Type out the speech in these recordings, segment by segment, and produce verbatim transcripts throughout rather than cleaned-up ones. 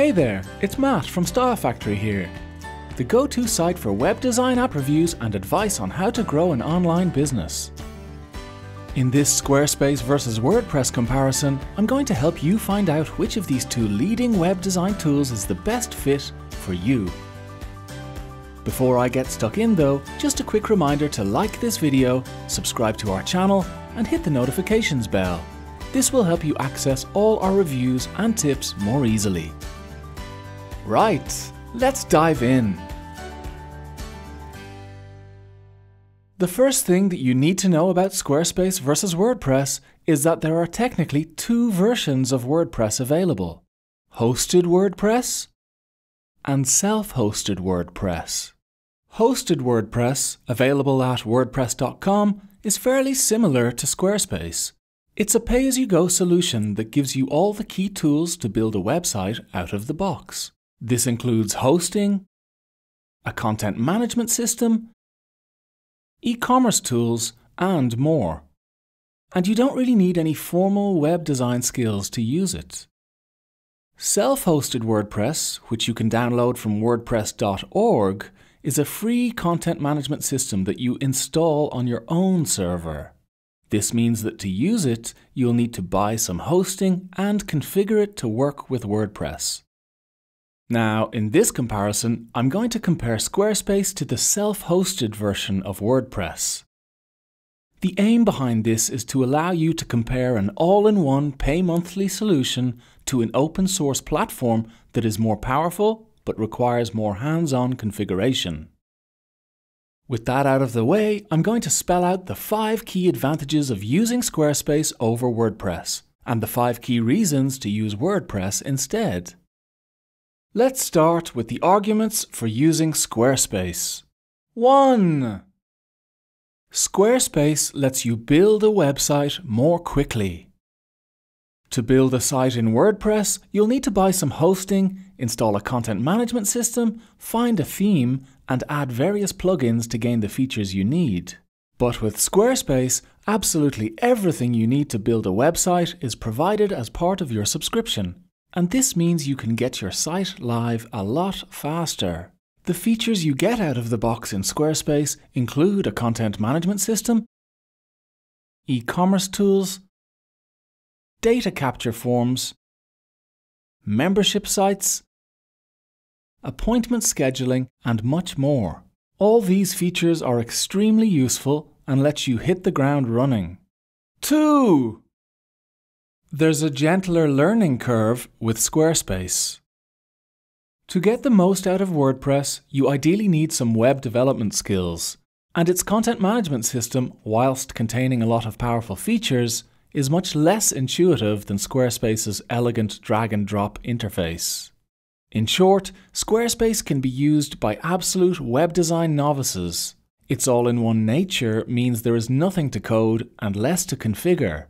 Hey there, it's Matt from Style Factory here, the go-to site for web design app reviews and advice on how to grow an online business. In this Squarespace versus WordPress comparison, I'm going to help you find out which of these two leading web design tools is the best fit for you. Before I get stuck in though, just a quick reminder to like this video, subscribe to our channel, and hit the notifications bell. This will help you access all our reviews and tips more easily. Right, let's dive in. The first thing that you need to know about Squarespace versus WordPress is that there are technically two versions of WordPress available: hosted WordPress and self-hosted WordPress. Hosted WordPress, available at WordPress dot com, is fairly similar to Squarespace. It's a pay-as-you-go solution that gives you all the key tools to build a website out of the box. This includes hosting, a content management system, e-commerce tools, and more. And you don't really need any formal web design skills to use it. Self-hosted WordPress, which you can download from WordPress dot org, is a free content management system that you install on your own server. This means that to use it, you'll need to buy some hosting and configure it to work with WordPress. Now, in this comparison, I'm going to compare Squarespace to the self-hosted version of WordPress. The aim behind this is to allow you to compare an all-in-one pay-monthly solution to an open-source platform that is more powerful but requires more hands-on configuration. With that out of the way, I'm going to spell out the five key advantages of using Squarespace over WordPress, and the five key reasons to use WordPress instead. Let's start with the arguments for using Squarespace. one. Squarespace lets you build a website more quickly. To build a site in WordPress, you'll need to buy some hosting, install a content management system, find a theme, and add various plugins to gain the features you need. But with Squarespace, absolutely everything you need to build a website is provided as part of your subscription, and this means you can get your site live a lot faster. The features you get out of the box in Squarespace include a content management system, e-commerce tools, data capture forms, membership sites, appointment scheduling, and much more. All these features are extremely useful and let you hit the ground running. two. There's a gentler learning curve with Squarespace. To get the most out of WordPress, you ideally need some web development skills, and its content management system, whilst containing a lot of powerful features, is much less intuitive than Squarespace's elegant drag-and-drop interface. In short, Squarespace can be used by absolute web design novices. Its all-in-one nature means there is nothing to code and less to configure.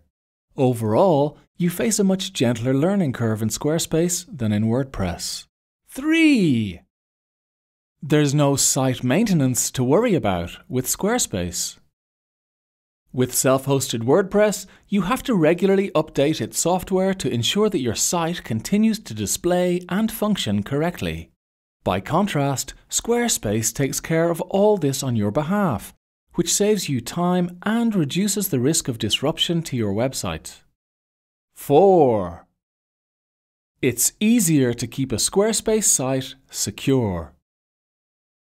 Overall, you face a much gentler learning curve in Squarespace than in WordPress. three. There's no site maintenance to worry about with Squarespace. With self-hosted WordPress, you have to regularly update its software to ensure that your site continues to display and function correctly. By contrast, Squarespace takes care of all this on your behalf, which saves you time and reduces the risk of disruption to your website. four. It's easier to keep a Squarespace site secure.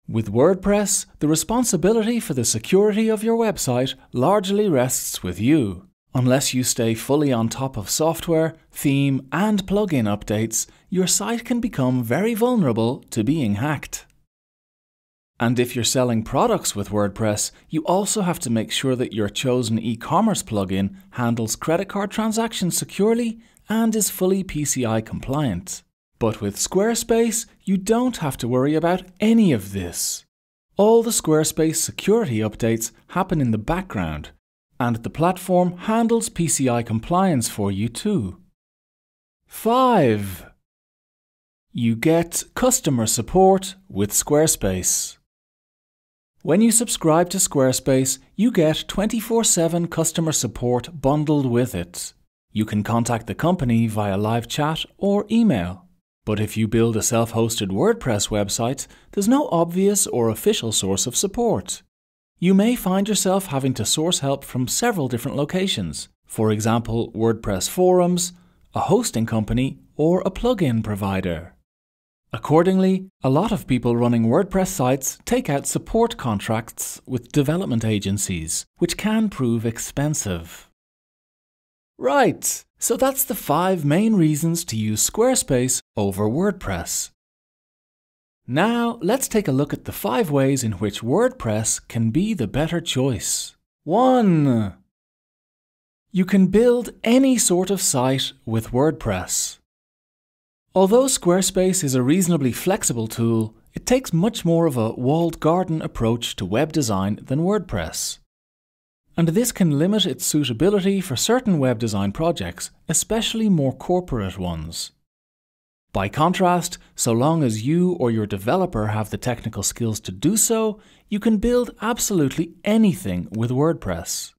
With WordPress, the responsibility for the security of your website largely rests with you. Unless you stay fully on top of software, theme, and plugin updates, your site can become very vulnerable to being hacked. And if you're selling products with WordPress, you also have to make sure that your chosen e-commerce plugin handles credit card transactions securely and is fully P C I compliant. But with Squarespace, you don't have to worry about any of this. All the Squarespace security updates happen in the background, and the platform handles P C I compliance for you too. five. You get customer support with Squarespace. When you subscribe to Squarespace, you get twenty-four seven customer support bundled with it. You can contact the company via live chat or email. But if you build a self-hosted WordPress website, there's no obvious or official source of support. You may find yourself having to source help from several different locations, for example, WordPress forums, a hosting company, or a plugin provider. Accordingly, a lot of people running WordPress sites take out support contracts with development agencies, which can prove expensive. Right, so that's the five main reasons to use Squarespace over WordPress. Now, let's take a look at the five ways in which WordPress can be the better choice. one. You can build any sort of site with WordPress. Although Squarespace is a reasonably flexible tool, it takes much more of a walled garden approach to web design than WordPress. And this can limit its suitability for certain web design projects, especially more corporate ones. By contrast, so long as you or your developer have the technical skills to do so, you can build absolutely anything with WordPress.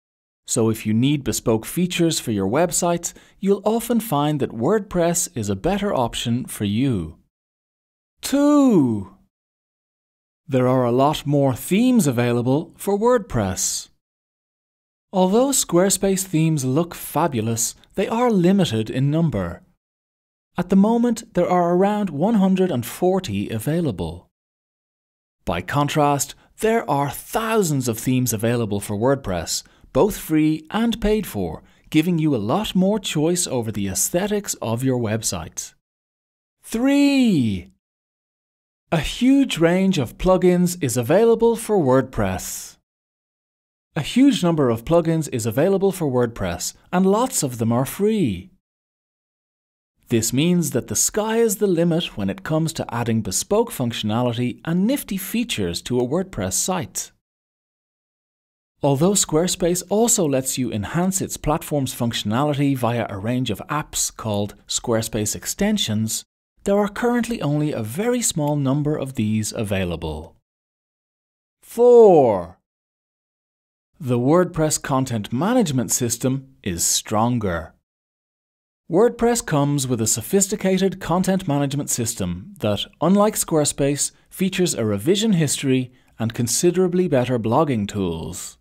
So if you need bespoke features for your website, you'll often find that WordPress is a better option for you. two. There are a lot more themes available for WordPress. Although Squarespace themes look fabulous, they are limited in number. At the moment, there are around one hundred forty available. By contrast, there are thousands of themes available for WordPress, both free and paid for, giving you a lot more choice over the aesthetics of your website. three. A huge range of plugins is available for WordPress. A huge number of plugins is available for WordPress, and lots of them are free. This means that the sky is the limit when it comes to adding bespoke functionality and nifty features to a WordPress site. Although Squarespace also lets you enhance its platform's functionality via a range of apps called Squarespace Extensions, there are currently only a very small number of these available. four. The WordPress content management system is stronger. WordPress comes with a sophisticated content management system that, unlike Squarespace, features a revision history and considerably better blogging tools.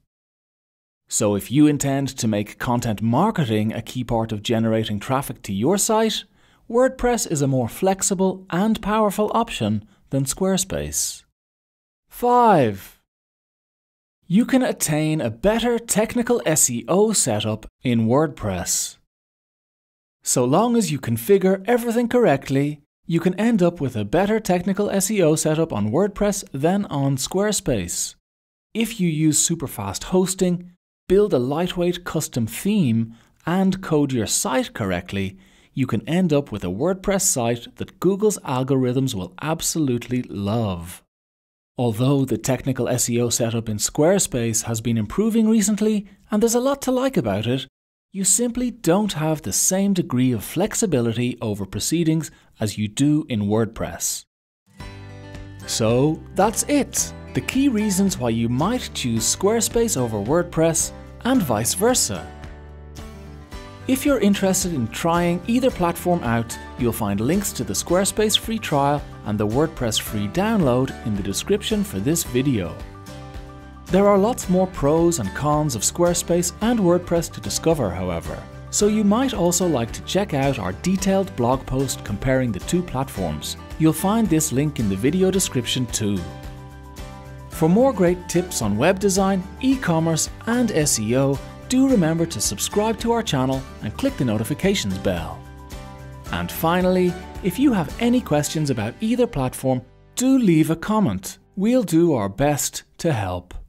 So if you intend to make content marketing a key part of generating traffic to your site, WordPress is a more flexible and powerful option than Squarespace. five. You can attain a better technical S E O setup in WordPress. So long as you configure everything correctly, you can end up with a better technical S E O setup on WordPress than on Squarespace. If you use superfast hosting, build a lightweight custom theme, and code your site correctly, you can end up with a WordPress site that Google's algorithms will absolutely love. Although the technical S E O setup in Squarespace has been improving recently, and there's a lot to like about it, you simply don't have the same degree of flexibility over proceedings as you do in WordPress. So that's it! The key reasons why you might choose Squarespace over WordPress and vice versa. If you're interested in trying either platform out, you'll find links to the Squarespace free trial and the WordPress free download in the description for this video. There are lots more pros and cons of Squarespace and WordPress to discover, however, so you might also like to check out our detailed blog post comparing the two platforms. You'll find this link in the video description too. For more great tips on web design, e-commerce and S E O, do remember to subscribe to our channel and click the notifications bell. And finally, if you have any questions about either platform, do leave a comment. We'll do our best to help.